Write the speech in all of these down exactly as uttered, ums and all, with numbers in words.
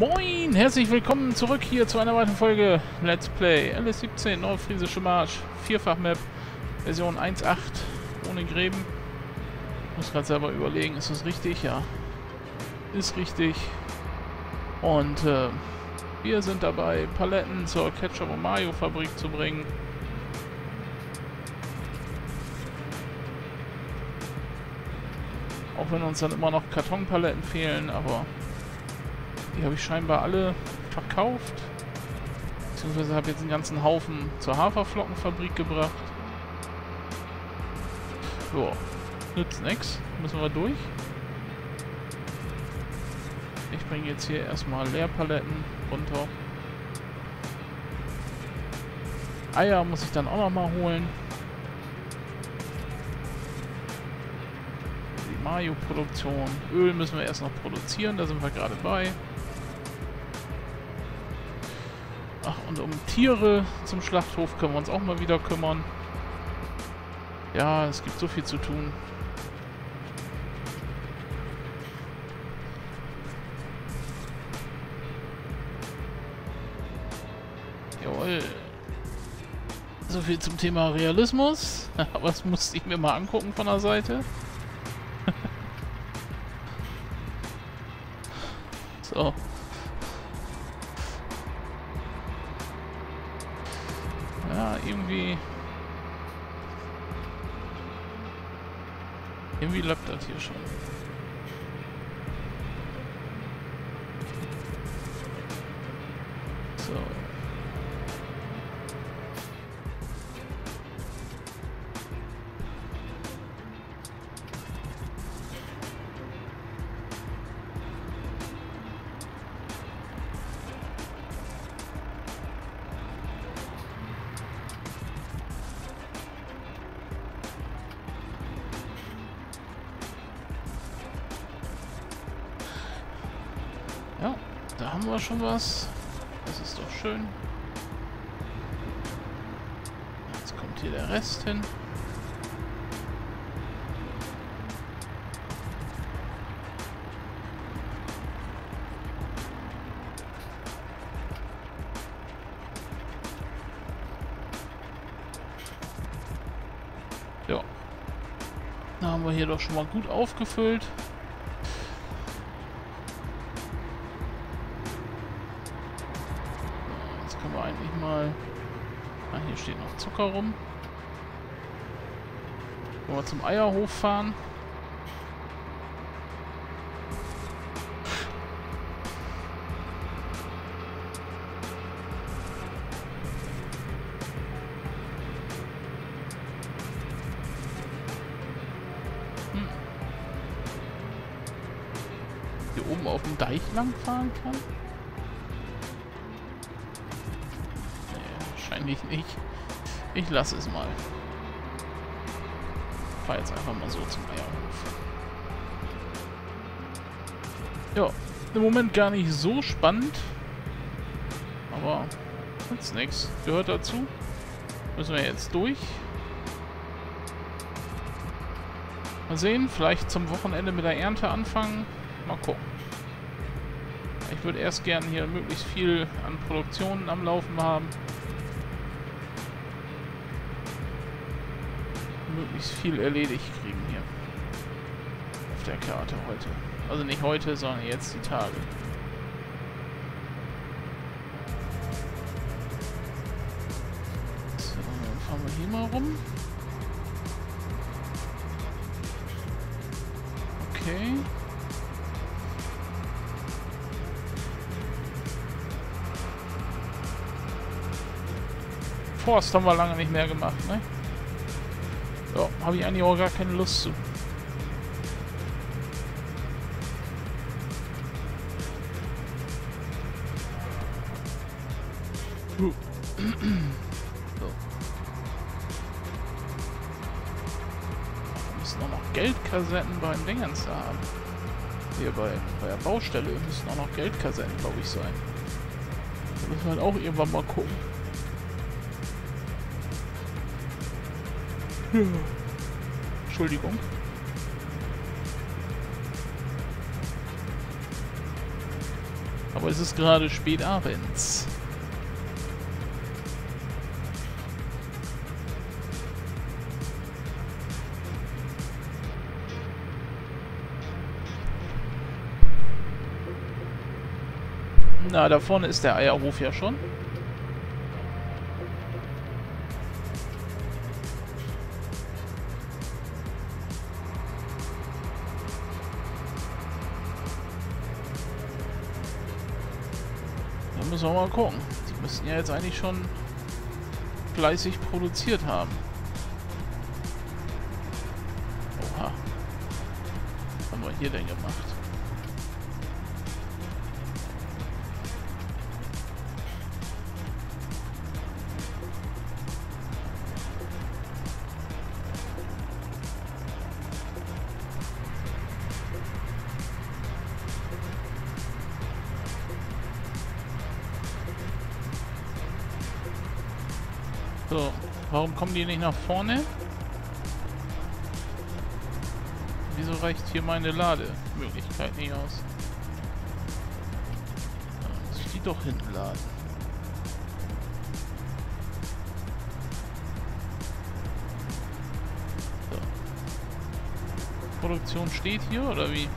Moin, herzlich willkommen zurück hier zu einer weiteren Folge Let's Play L S siebzehn, Nordfriesische Marsch, Vierfach-Map, Version eins Punkt acht, ohne Gräben. Muss gerade selber überlegen, ist das richtig? Ja, ist richtig. Und äh, wir sind dabei, Paletten zur Ketchup- und Mayo-Fabrik zu bringen. Auch wenn uns dann immer noch Kartonpaletten fehlen, aber die habe ich scheinbar alle verkauft. Beziehungsweise habe jetzt einen ganzen Haufen zur Haferflockenfabrik gebracht. Joa, nützt nix. Müssen wir durch. Ich bringe jetzt hier erstmal Leerpaletten runter. Eier muss ich dann auch nochmal holen. Die Mayo-Produktion. Öl müssen wir erst noch produzieren, da sind wir gerade bei. Ach, und um Tiere zum Schlachthof können wir uns auch mal wieder kümmern. Ja, es gibt so viel zu tun. Jawohl. So viel zum Thema Realismus. Aber das musste ich mir mal angucken von der Seite. So. Ja, irgendwie... Irgendwie läuft das hier schon. So. Ja, da haben wir schon was. Das ist doch schön. Jetzt kommt hier der Rest hin. Ja. Da haben wir hier doch schon mal gut aufgefüllt. Hier steht noch Zucker rum. Wollen wir zum Eierhof fahren? Hm. Hier oben auf dem Deich lang fahren kann? Wahrscheinlich nicht. Ich lasse es mal. Ich fahre jetzt einfach mal so zum Eierhof. Ja, im Moment gar nicht so spannend. Aber jetzt nichts. Gehört dazu. Müssen wir jetzt durch. Mal sehen, vielleicht zum Wochenende mit der Ernte anfangen. Mal gucken. Ich würde erst gerne hier möglichst viel an Produktionen am Laufen haben. Möglichst viel erledigt kriegen hier auf der Karte heute. Also nicht heute, sondern jetzt die Tage. So, dann fahren wir hier mal rum. Okay. Forst haben wir lange nicht mehr gemacht, ne? Ja, habe ich eigentlich auch gar keine Lust zu. So. Wir müssen auch noch Geldkassetten beim Dingens haben. Hier bei, bei der Baustelle müssen auch noch Geldkassetten, glaube ich, sein. Da müssen wir halt auch irgendwann mal gucken. Entschuldigung. Aber es ist gerade spät abends. Na, da vorne ist der Eierhof ja schon. Da müssen wir mal gucken. Die müssten ja jetzt eigentlich schon fleißig produziert haben. Oha. Was haben wir hier denn gemacht? So, warum kommen die nicht nach vorne? Wieso reicht hier meine Lademöglichkeit nicht aus? Da muss ich die doch hinten laden. So. Produktion steht hier, oder wie?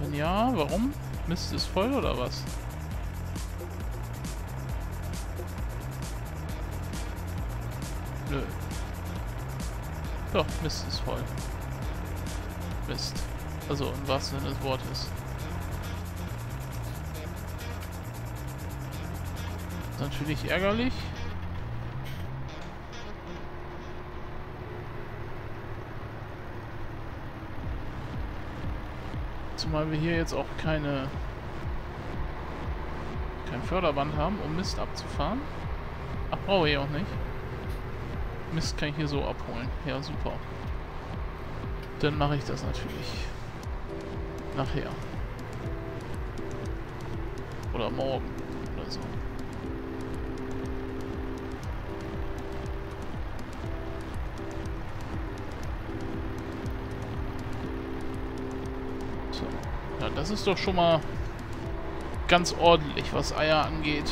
Wenn ja, warum? Mist ist voll, oder was? Nö. Doch, Mist ist voll. Mist. Also, im wahrsten Sinne des Wortes. Ist natürlich ärgerlich. Zumal wir hier jetzt auch keine... kein Förderband haben, um Mist abzufahren. Ach, brauche ich auch nicht. Mist kann ich hier so abholen. Ja, super. Dann mache ich das natürlich. Nachher. Oder morgen. Oder so. So. Ja, das ist doch schon mal ganz ordentlich, was Eier angeht.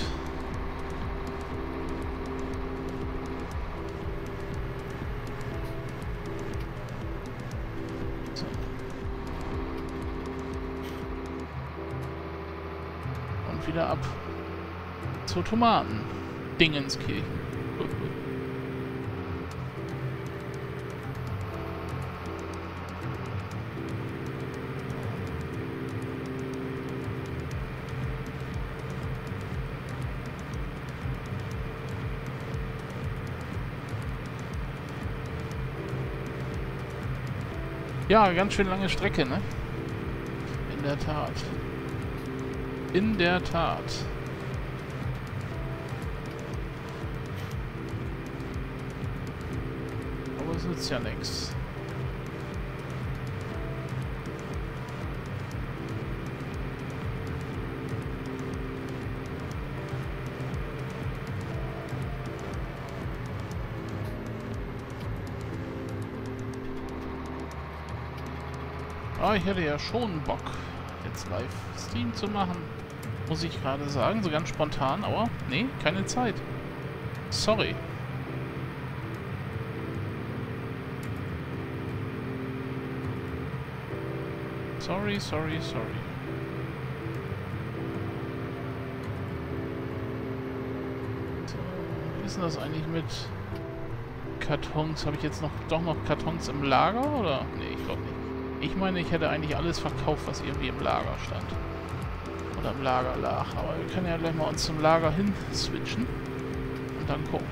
Wieder ab zur Tomaten Dingenskirchen. Ja, ganz schön lange Strecke, ne? In der Tat. In der Tat. Aber es nützt ja nichts. Ah, ich hätte ja schon Bock, jetzt live Stream zu machen. Muss ich gerade sagen, so ganz spontan, aber nee, keine Zeit. Sorry. Sorry, sorry, sorry. Wie ist denn das eigentlich mit Kartons? Habe ich jetzt noch doch noch Kartons im Lager, oder? Nee, ich glaube nicht. Ich meine, ich hätte eigentlich alles verkauft, was irgendwie im Lager stand. Oder im Lager lag. Aber wir können ja gleich mal uns zum Lager hin switchen. Und dann gucken.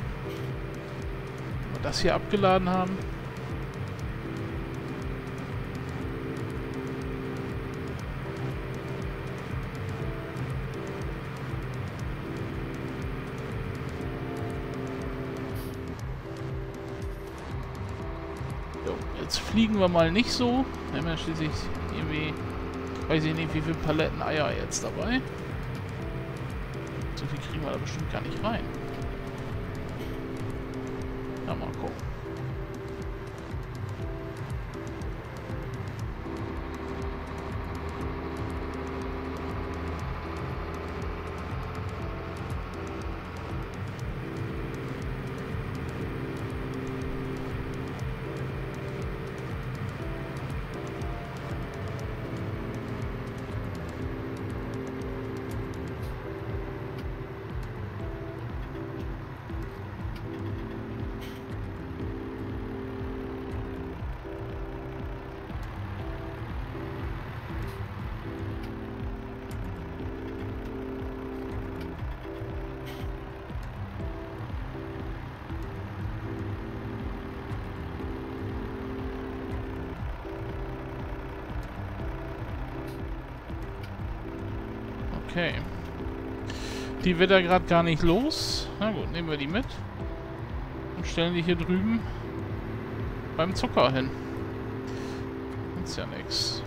Wenn wir das hier abgeladen haben. Jo, jetzt fliegen wir mal nicht so. Wir haben ja schließlich irgendwie... Weiß ich nicht, wie viele Paletten Eier jetzt dabei. So viel kriegen wir da bestimmt gar nicht rein. Ja, mal gucken. Okay. Die wird er gerade gar nicht los. Na gut, nehmen wir die mit. Und stellen die hier drüben beim Zucker hin. Ist ja nichts.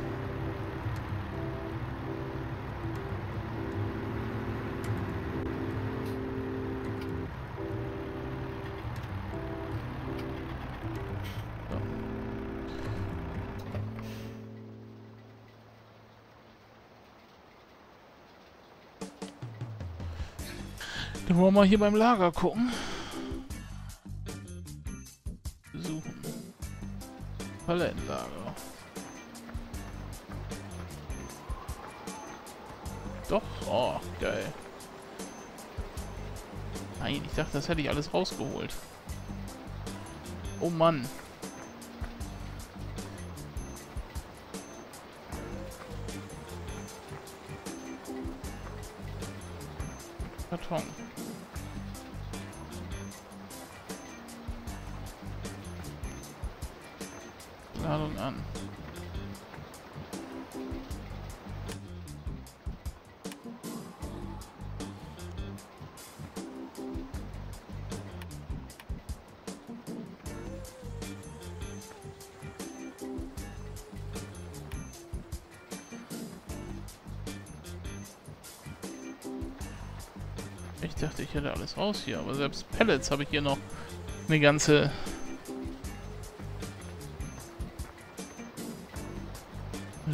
Dann wollen wir mal hier beim Lager gucken. Suchen. Palettenlager. Doch. Oh, geil. Nein, ich dachte, das hätte ich alles rausgeholt. Oh Mann. Karton. Ladung an. Ich dachte, ich hätte alles raus hier, aber selbst Pellets habe ich hier noch eine ganze...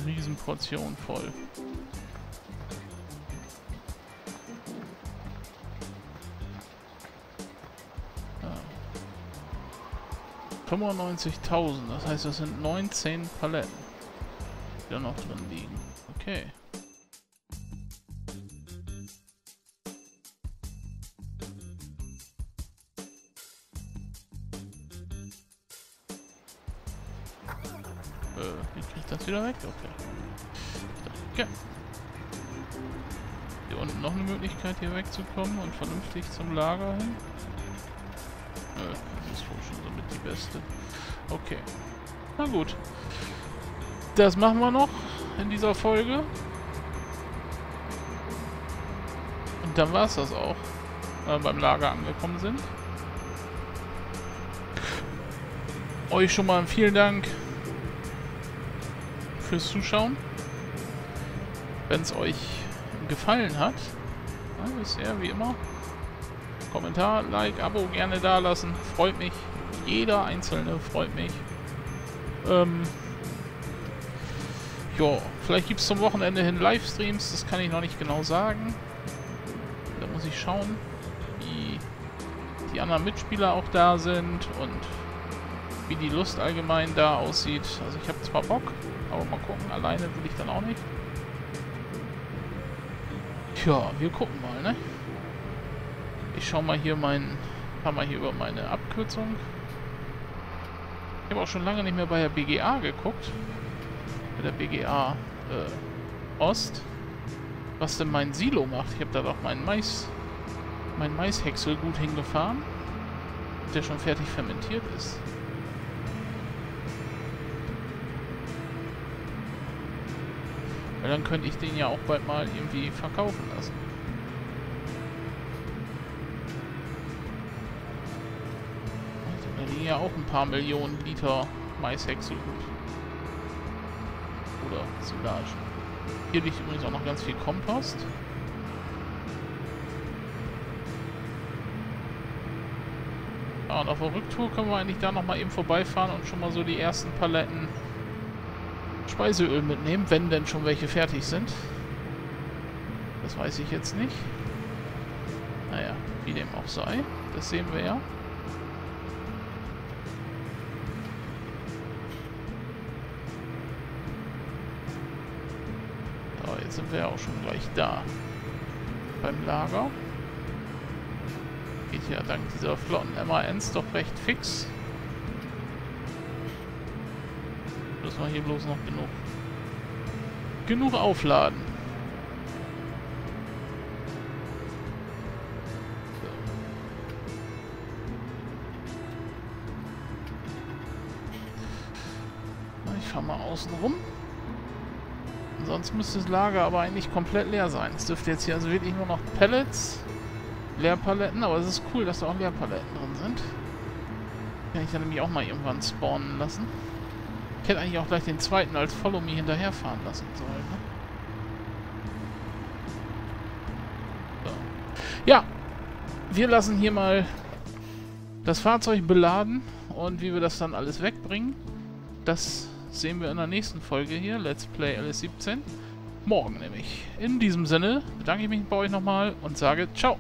Riesenportion voll. Ja. fünfundneunzigtausend, das heißt, das sind neunzehn Paletten, die da noch drin liegen. Okay. Wie krieg ich das wieder weg? Okay. Okay. Hier unten noch eine Möglichkeit, hier wegzukommen und vernünftig zum Lager hin. Nö, das ist wohl schon somit die beste. Okay. Na gut. Das machen wir noch in dieser Folge. Und dann war es das auch, wenn wir beim Lager angekommen sind. Euch schon mal vielen Dank fürs Zuschauen. Wenn es euch gefallen hat, ja, bisher wie immer, Kommentar, Like, Abo gerne da lassen. Freut mich. Jeder Einzelne freut mich. Ähm, ja, vielleicht gibt es zum Wochenende hin Livestreams. Das kann ich noch nicht genau sagen. Da muss ich schauen, wie die anderen Mitspieler auch da sind und wie die Lust allgemein da aussieht. Also ich habe zwar Bock, aber mal gucken, alleine will ich dann auch nicht. Tja, wir gucken mal, ne? Ich schau mal hier meinen, fahr mal hier über meine Abkürzung. Ich habe auch schon lange nicht mehr bei der B G A geguckt. Bei der B G A äh, Ost. Was denn mein Silo macht. Ich habe da doch meinen Mais, mein Maishäcksel gut hingefahren. Der schon fertig fermentiert ist. Weil dann könnte ich den ja auch bald mal irgendwie verkaufen lassen. Da liegen ja auch ein paar Millionen Liter Maishäcksel gut. Oder Silage. Hier liegt übrigens auch noch ganz viel Kompost. Ja, und auf der Rücktour können wir eigentlich da nochmal eben vorbeifahren und schon mal so die ersten Paletten Speiseöl mitnehmen, wenn denn schon welche fertig sind. Das weiß ich jetzt nicht. Naja, wie dem auch sei. Das sehen wir ja. So, jetzt sind wir ja auch schon gleich da. Beim Lager. Geht ja dank dieser flotten M A Ns doch recht fix. Müssen wir hier bloß noch genug genug aufladen. So. Ich fahre mal außen rum. Sonst müsste das Lager aber eigentlich komplett leer sein. Es dürfte jetzt hier also wirklich nur noch Pellets, Leerpaletten, aber es ist cool, dass da auch Leerpaletten drin sind. Kann ich dann nämlich auch mal irgendwann spawnen lassen. Ich hätte eigentlich auch gleich den zweiten als Follow Me hinterherfahren lassen sollen. Ne? So. Ja, wir lassen hier mal das Fahrzeug beladen und wie wir das dann alles wegbringen, das sehen wir in der nächsten Folge hier, Let's Play L S siebzehn, morgen nämlich. In diesem Sinne bedanke ich mich bei euch nochmal und sage ciao!